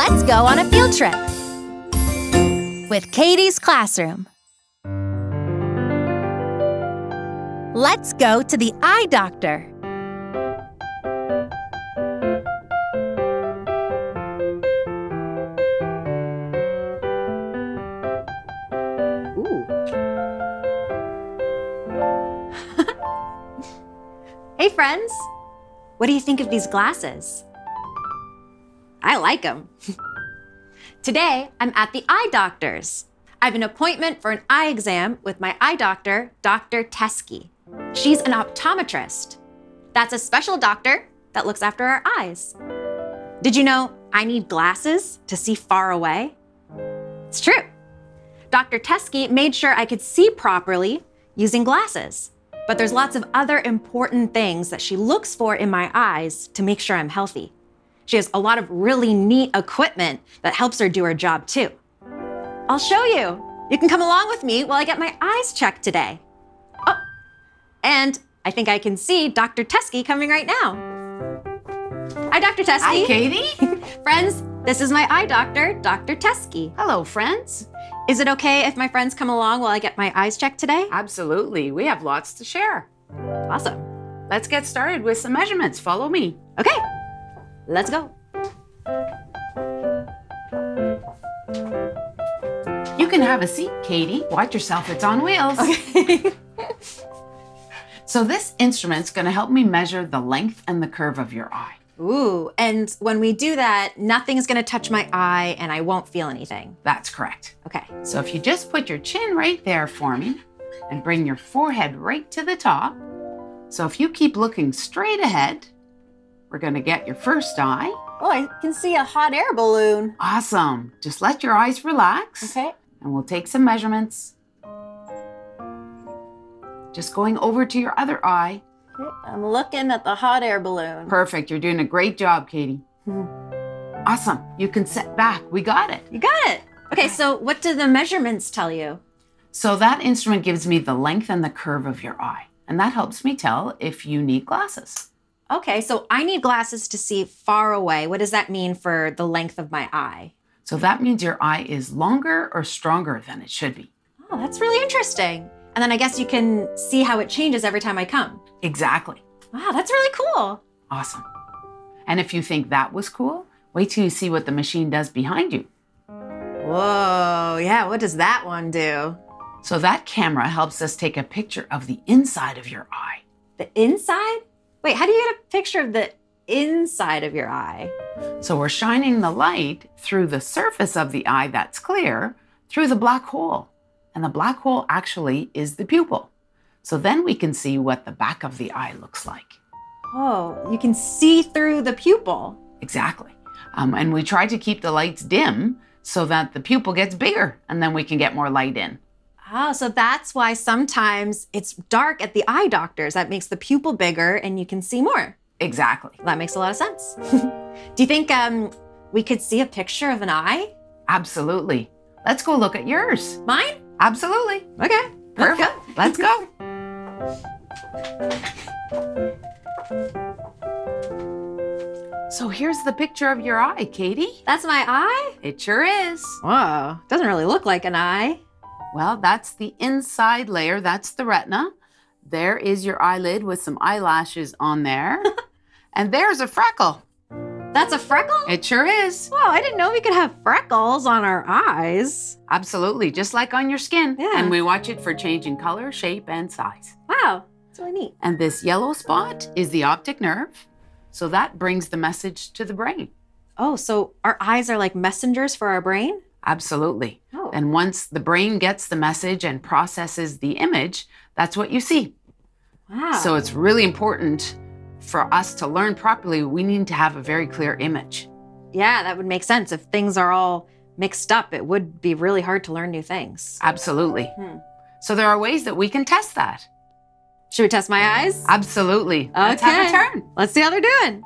Let's go on a field trip with Katie's Classroom. Let's go to the eye doctor. Hey friends, what do you think of these glasses? I like them. Today, I'm at the eye doctor's. I have an appointment for an eye exam with my eye doctor, Dr. Teske. She's an optometrist. That's a special doctor that looks after our eyes. Did you know I need glasses to see far away? It's true. Dr. Teske made sure I could see properly using glasses. But there's lots of other important things that she looks for in my eyes to make sure I'm healthy. She has a lot of really neat equipment that helps her do her job too. I'll show you. You can come along with me while I get my eyes checked today. Oh, and I think I can see Dr. Teske coming right now. Hi, Dr. Teske. Hi, Katie. Friends, this is my eye doctor, Dr. Teske. Hello, friends. Is it okay if my friends come along while I get my eyes checked today? Absolutely. We have lots to share. Awesome. Let's get started with some measurements. Follow me. Okay. Let's go. You can have a seat, Katie. Watch yourself. It's on wheels. Okay. So this instrument's going to help me measure the length and the curve of your eye. Ooh, and when we do that, nothing's gonna touch my eye and I won't feel anything. That's correct. Okay. So if you just put your chin right there for me and bring your forehead right to the top. So if you keep looking straight ahead, we're gonna get your first eye. Oh, I can see a hot air balloon. Awesome. Just let your eyes relax. Okay. And we'll take some measurements. Just going over to your other eye. I'm looking at the hot air balloon. Perfect. You're doing a great job, Katie. Awesome. You can sit back. We got it. You got it. Okay, so what do the measurements tell you? So that instrument gives me the length and the curve of your eye. And that helps me tell if you need glasses. Okay, so I need glasses to see far away. What does that mean for the length of my eye? So that means your eye is longer or stronger than it should be. Oh, that's really interesting. And then I guess you can see how it changes every time I come. Exactly. Wow, that's really cool. Awesome. And if you think that was cool, wait till you see what the machine does behind you. Whoa, yeah, what does that one do? So that camera helps us take a picture of the inside of your eye. The inside? Wait, how do you get a picture of the inside of your eye? So we're shining the light through the surface of the eye that's clear through the black hole. And the black hole actually is the pupil. So then we can see what the back of the eye looks like. Oh, you can see through the pupil. Exactly. And we try to keep the lights dim so that the pupil gets bigger and then we can get more light in. Oh, so that's why sometimes it's dark at the eye doctor's. That makes the pupil bigger and you can see more. Exactly. That makes a lot of sense. Do you think we could see a picture of an eye? Absolutely. Let's go look at yours. Mine? Absolutely. Okay. Perfect. Let's go. So here's the picture of your eye, Katie. That's my eye? It sure is. Whoa. Doesn't really look like an eye. Well, that's the inside layer. That's the retina. There is your eyelid with some eyelashes on there. And there's a freckle. That's a freckle? It sure is. Wow, I didn't know we could have freckles on our eyes. Absolutely, just like on your skin. Yeah. And we watch it for change in color, shape, and size. Wow, that's really neat. And this yellow spot is the optic nerve. So that brings the message to the brain. Oh, so our eyes are like messengers for our brain? Absolutely. Oh. And once the brain gets the message and processes the image, that's what you see. Wow. So it's really important for us to learn properly, we need to have a very clear image. Yeah, that would make sense. If things are all mixed up, it would be really hard to learn new things. Absolutely. So there are ways that we can test that. Should we test my eyes? Absolutely. Okay. Let's have a turn. Let's see how they're doing.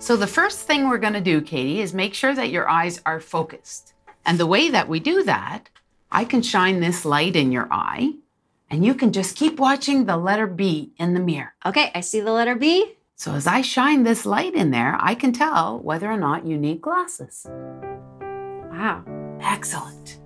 So the first thing we're going to do, Katie, is make sure that your eyes are focused. And the way that we do that, I can shine this light in your eye. And you can just keep watching the letter B in the mirror. Okay, I see the letter B. So as I shine this light in there, I can tell whether or not you need glasses. Wow. Excellent.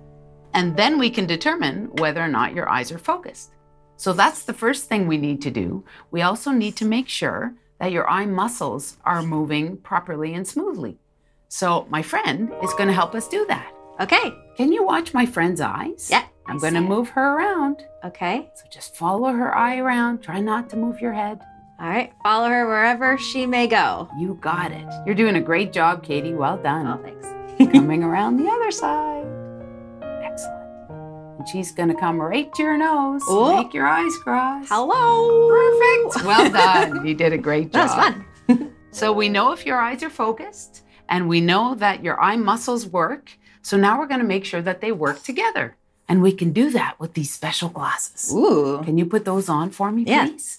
And then we can determine whether or not your eyes are focused. So that's the first thing we need to do. We also need to make sure that your eye muscles are moving properly and smoothly. So my friend is going to help us do that. Okay. Can you watch my friend's eyes? Yeah. I'm going to move her around. Okay. So just follow her eye around. Try not to move your head. All right. Follow her wherever she may go. You got it. You're doing a great job, Katie. Well done. Oh, thanks. Coming around the other side. Excellent. And she's going to come right to your nose. Ooh. Make your eyes cross. Hello. Perfect. Well done. You did a great job. That was fun. So we know if your eyes are focused, and we know that your eye muscles work. So now we're going to make sure that they work together. And we can do that with these special glasses. Ooh. Can you put those on for me, please?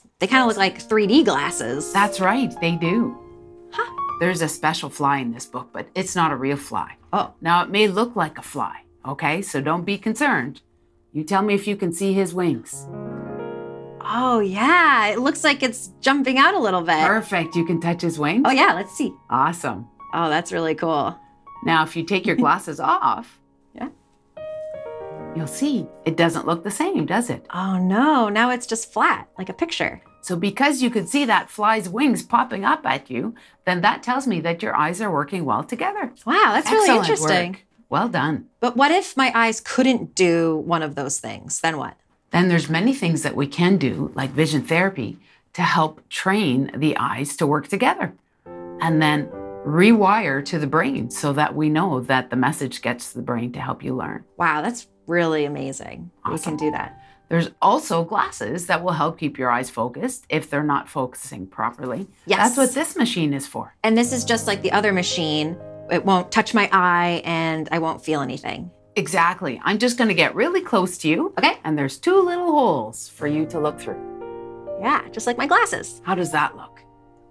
Yeah. They kind of look like 3D glasses. That's right. They do. Huh. There's a special fly in this book, but it's not a real fly. Oh. Now, it may look like a fly, okay? So don't be concerned. You tell me if you can see his wings. Oh, yeah. It looks like it's jumping out a little bit. Perfect. You can touch his wings? Oh, yeah. Let's see. Awesome. Oh, that's really cool. Now, if you take your glasses off, you'll see it doesn't look the same, does it? Oh no, now it's just flat, like a picture. So because you could see that fly's wings popping up at you, then that tells me that your eyes are working well together. Wow, that's really interesting. Work. Well done. But what if my eyes couldn't do one of those things? Then what? Then there's many things that we can do, like vision therapy, to help train the eyes to work together. And then rewire to the brain so that we know that the message gets to the brain to help you learn. Wow, that's really amazing. Awesome. We can do that. There's also glasses that will help keep your eyes focused if they're not focusing properly. Yes. That's what this machine is for. And this is just like the other machine. It won't touch my eye and I won't feel anything. Exactly. I'm just going to get really close to you. Okay. And there's two little holes for you to look through. Yeah, just like my glasses. How does that look?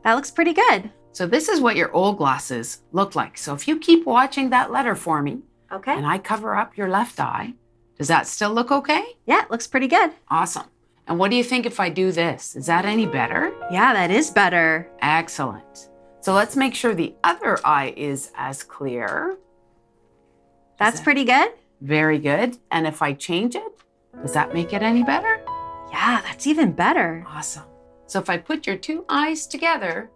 That looks pretty good. So this is what your old glasses look like. So if you keep watching that letter for me, okay, and I cover up your left eye, does that still look okay? Yeah, it looks pretty good. Awesome. And what do you think if I do this? Is that any better? Yeah, that is better. Excellent. So let's make sure the other eye is as clear. That's pretty good. Very good. And if I change it, does that make it any better? Yeah, that's even better. Awesome. So if I put your two eyes together,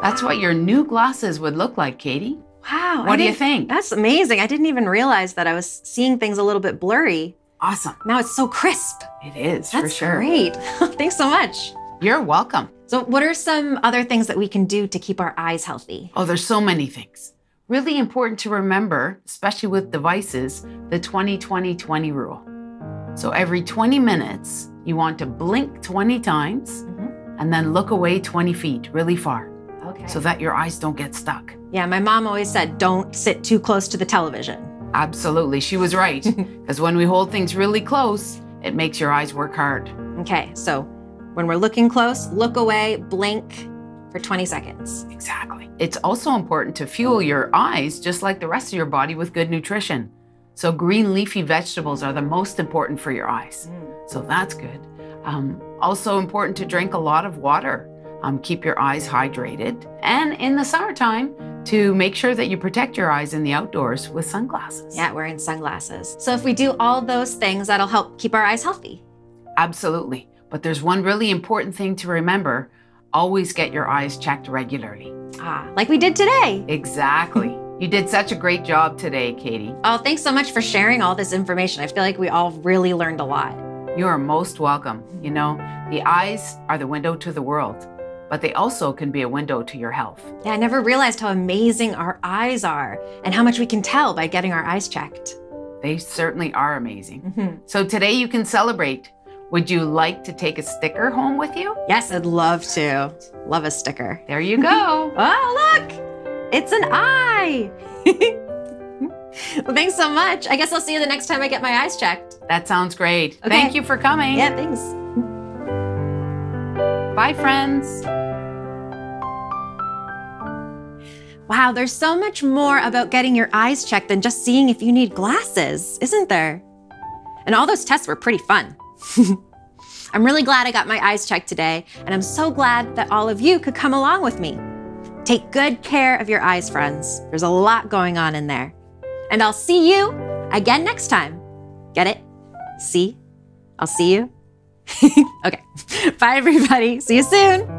that's what your new glasses would look like, Katie. Wow. What do you think? That's amazing. I didn't even realize that I was seeing things a little bit blurry. Awesome. Now it's so crisp. It is, for sure. That's great. Thanks so much. You're welcome. So what are some other things that we can do to keep our eyes healthy? Oh, there's so many things. Really important to remember, especially with devices, the 20-20-20 rule. So every 20 minutes, you want to blink 20 times and then look away 20 feet, really far. Okay. So that your eyes don't get stuck. Yeah, my mom always said, don't sit too close to the television. Absolutely, she was right. Because when we hold things really close, it makes your eyes work hard. Okay, so when we're looking close, look away, blink for 20 seconds. Exactly. It's also important to fuel your eyes, just like the rest of your body, with good nutrition. So green leafy vegetables are the most important for your eyes. So that's good. Also important to drink a lot of water. Keep your eyes hydrated. And in the summertime, to make sure that you protect your eyes in the outdoors with sunglasses. Yeah, wearing sunglasses. So if we do all those things, that'll help keep our eyes healthy. Absolutely. But there's one really important thing to remember. Always get your eyes checked regularly. Ah, like we did today. Exactly. You did such a great job today, Katie. Oh, thanks so much for sharing all this information. I feel like we all really learned a lot. You are most welcome. You know, the eyes are the window to the world, but they also can be a window to your health. Yeah, I never realized how amazing our eyes are and how much we can tell by getting our eyes checked. They certainly are amazing. So today you can celebrate. Would you like to take a sticker home with you? Yes, I'd love to. Love a sticker. There you go. Oh, look, it's an eye. Well, thanks so much. I guess I'll see you the next time I get my eyes checked. That sounds great. Okay. Thank you for coming. Yeah, thanks. Bye, friends. Wow, there's so much more about getting your eyes checked than just seeing if you need glasses, isn't there? And all those tests were pretty fun. I'm really glad I got my eyes checked today, and I'm so glad that all of you could come along with me. Take good care of your eyes, friends. There's a lot going on in there. And I'll see you again next time. Get it? See? I'll see you. Okay. Bye, everybody. See you soon.